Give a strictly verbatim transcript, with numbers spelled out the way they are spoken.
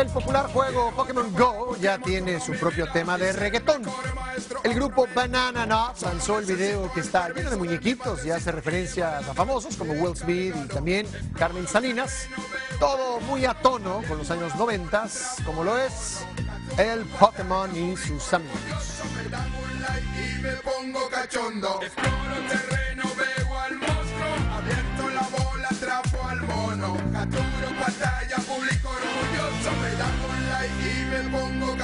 El popular juego Pokémon Go ya tiene su propio tema de reggaetón. El grupo Banana Nut lanzó el video que está lleno de muñequitos y hace referencias a famosos como Willi Smith y también Carmen Salinas. Todo muy a tono con los años noventa, como lo es el Pokémon y sus amigos. Y me pongo cachondo.